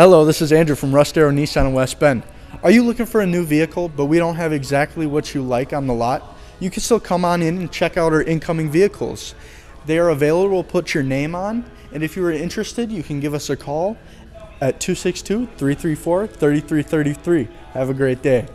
Hello, this is Andrew from Russ Darrow Nissan in West Bend. Are you looking for a new vehicle, but we don't have exactly what you like on the lot? You can still come on in and check out our incoming vehicles. They are available, put your name on, and if you are interested, you can give us a call at 262-334-3333. Have a great day.